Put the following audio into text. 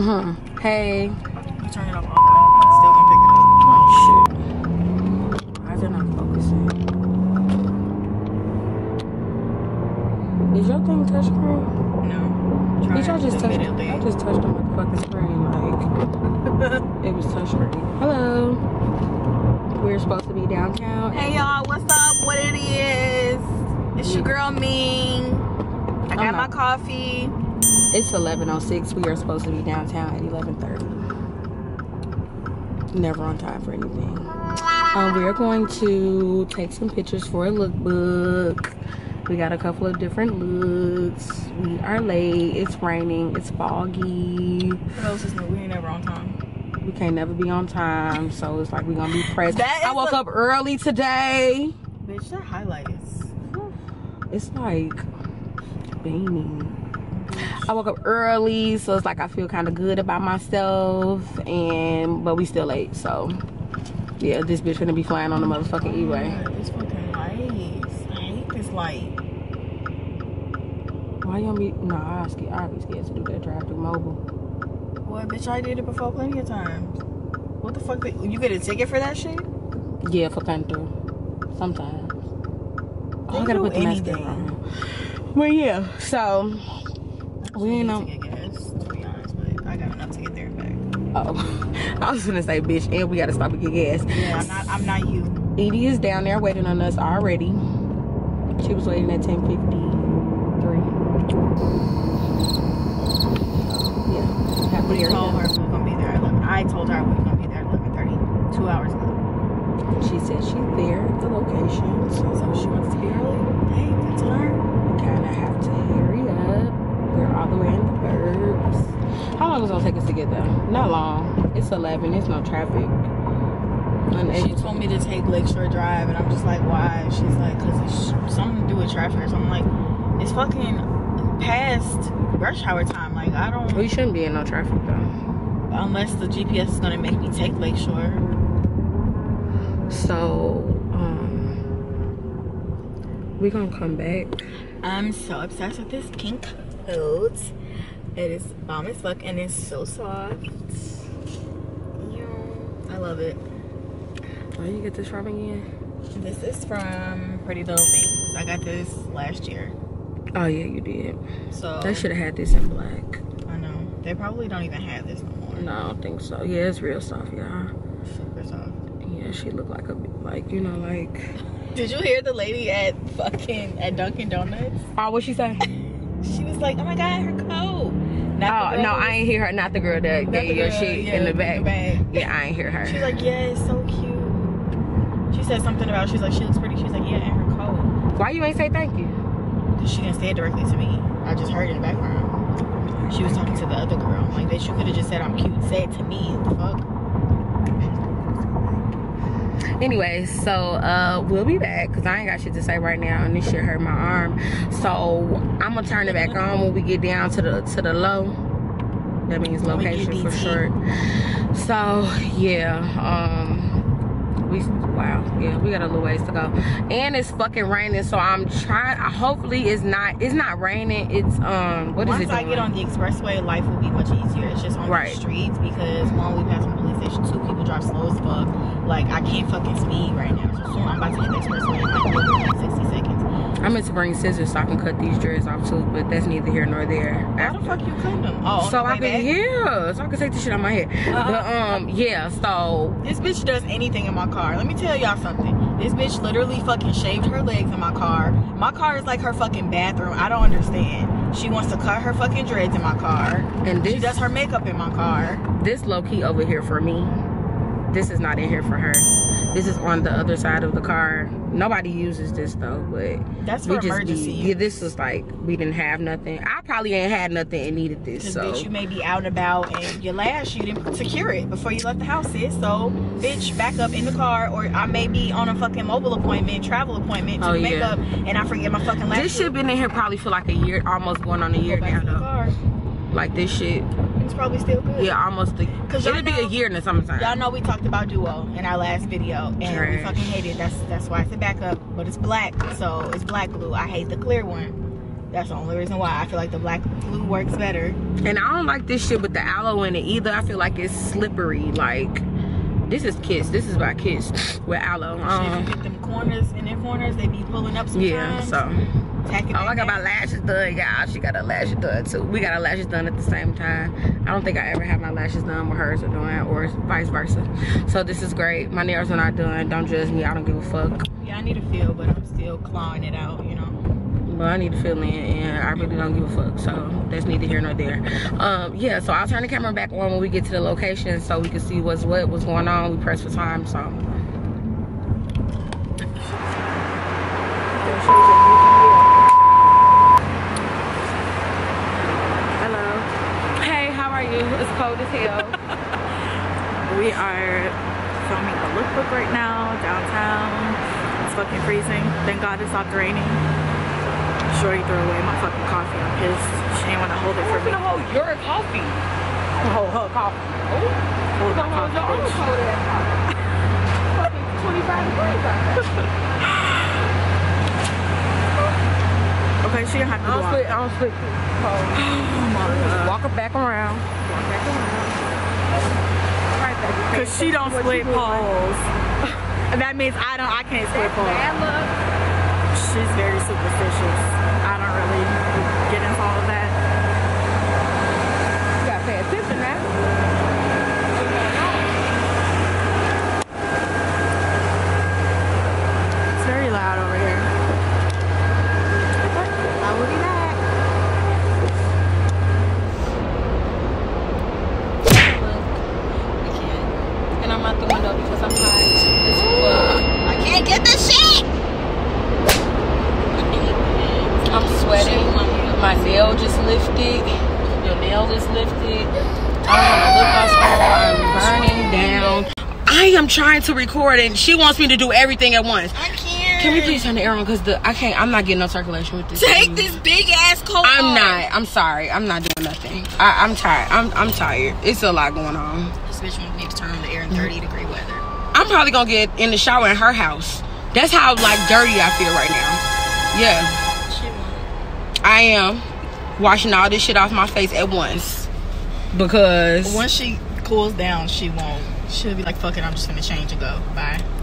Hey. I'm turning off all that. I'm still gonna pick it up. Oh, shit. Why is it not focusing? Is your thing touch screen? No. Did y'all just touch it? I just touched the motherfucking screen. Like, it was touch screen. Hello. We're supposed to be downtown. Hey, y'all. What's up? What it is? It's your girl, Ming. I got my coffee. It's 11:06. We are supposed to be downtown at 11:30. Never on time for anything. We are going to take some pictures for a lookbook. We got a couple of different looks. We are late. It's raining. It's foggy. For those who know, we ain't never on time. We can't never be on time. So it's like we're going to be pressed. I woke up early today. Bitch, that highlight is... It's like... beaming. I woke up early, so it's like I feel kind of good about myself, but we still late, so yeah, this bitch gonna be flying on the motherfucking e-way. It's fucking lights. I hate this light. Why you gonna be? Nah, I'd be scared to do that drive through mobile. Well, bitch, I did it before plenty of times. What the fuck? You get a ticket for that shit? Yeah, for kind through. Sometimes. Oh, I gotta put the mask on. Well, yeah, so. We ain't know. To get gas, to be honest, but I got enough to get there and back. Oh, I was gonna say, bitch, and we gotta stop and get gas. Yeah, I'm not you. Edie is down there waiting on us already. She was waiting at 10:53. Yeah, we told her we were gonna be there. I told her we were gonna be there at 11:30, 2 hours ago. She said she's there at the location, so she wants to be early. Hey, that's her. We kind of have to hurry up. We're all the way in the burbs. How long is it gonna take us to get there? Not long. It's 11. It's no traffic. She told me to take Lakeshore Drive, and I'm just like, why? She's like, because it's something to do with traffic. So I'm like, it's fucking past rush hour time. Like, I don't. We shouldn't be in no traffic though. Unless the GPS is gonna make me take Lakeshore. So, we're gonna come back. I'm so obsessed with this pink. It is bomb as fuck and it's so soft. Yeah. I love it. Where do you get this from again? This is from Pretty Little Things. I got this last year. Oh yeah, you did. So they should have had this in black. I know. They probably don't even have this no more. No, I don't think so. Yeah, it's real soft, y'all. Super soft. Yeah, she looked like a like. Did you hear the lady at Dunkin' Donuts? Oh, what'd she say? She was like, oh my god, her coat. No, I ain't hear her. Not the girl that gave your shit in the bag. Yeah, I ain't hear her. She's like, yeah, it's so cute. She said something about, she's like, she looks pretty. She's like, yeah, and her coat. Why you ain't say thank you? Because she didn't say it directly to me. I just heard it in the background. She was talking to the other girl. I'm like, bitch, you could have just said I'm cute. Say it to me. What the fuck? Anyway, so we'll be back because I ain't got shit to say right now, and this shit hurt my arm. So I'm gonna turn it back on when we get down to the low. That means location for short. So yeah, we got a little ways to go, and it's fucking raining. So I'm trying. Hopefully it's not. It's not raining. It's Once I get on the expressway, life will be much easier. It's just on the streets because one, we passed from the police station. Two, people drive slow as fuck. Like, I can't fucking speed right now. So soon I'm about to hit the expressway in like 60 seconds. I meant to bring scissors so I can cut these dreads off too, but that's neither here nor there. How the fuck you cutting them? Oh, so I can so I can take the shit out of my head. But yeah, so this bitch does anything in my car. Let me tell y'all something. This bitch literally fucking shaved her legs in my car. My car is like her fucking bathroom. I don't understand. She wants to cut her fucking dreads in my car, and she does her makeup in my car. This low key over here for me. This is not in here for her. This is on the other side of the car. Nobody uses this though, but that's for emergency. Yeah, this was like we didn't have nothing. I probably ain't had nothing and needed this. So bitch, you may be out and about and your lash you didn't secure it before you left the house, sis. So bitch, back up in the car, or I may be on a fucking mobile appointment, travel appointment to make up, and I forget my fucking lash. This shit been in here probably for like a year, almost going on a year now though. Like this shit. It's probably still good. Yeah, almost. It'll be a year in the summertime. Y'all know we talked about Duo in our last video, and we fucking hate it. That's why it's a backup, but it's black, so it's black glue. I hate the clear one. That's the only reason why I feel like the black glue works better. And I don't like this shit with the aloe in it either. I feel like it's slippery. Like, this is Kiss. This is by Kiss with aloe. Shit, you get them corners, and in corners they be pulling up sometimes. Yeah, so. Tacking oh, I got my lashes done, y'all. She got her lashes done too. We got our lashes done at the same time. I don't think I ever have my lashes done with hers or doing, or vice versa. So this is great. My nails are not done. Don't judge me. I don't give a fuck. Yeah, I need to feel, but I'm still clawing it out, you know. Well, I need to fill in, and I really don't give a fuck, so that's neither here nor there. Yeah, so I'll turn the camera back on when we get to the location so we can see what's going on. We pressed for time, so. Hello. Hey, how are you? It's cold as hell. We are filming a lookbook right now, downtown. It's fucking freezing. Thank God it stopped raining. Shorty threw away my fucking coffee. I'm pissed. She ain't want to hold it for me. I'm gonna hold your coffee. Hold her coffee. Oh, hold my coffee, bitch. Fucking 25 degrees out there. Okay, she gonna have to go out. I don't sleep. Oh my God. Walk her back around. Walk back around. All right, baby. Cause she don't split poles. That means I can't split poles. Bad luck. She's very superstitious. I don't really get into all of that. You gotta pay attention now. It's very loud over here. I will be back. I can't. And I'm out the window because I'm tired. It's cool. I can't get this shit! I'm sweating. My nail just lifted. Your nail is lifted. I don't have a lip gloss on. I'm burning down. I am trying to record and she wants me to do everything at once. I can't. Can we please turn the air on? Because I can't. I'm not getting no circulation with this. Take this big ass coat off. I'm not. I'm sorry. I'm not doing nothing. I'm tired. I'm tired. It's a lot going on. This bitch wants me to turn on the air in 30-degree weather. I'm probably gonna get in the shower in her house. That's how like dirty I feel right now. Yeah. I am washing all this shit off my face at once because once she cools down, she'll be like, fuck it, I'm just gonna change and go. Bye.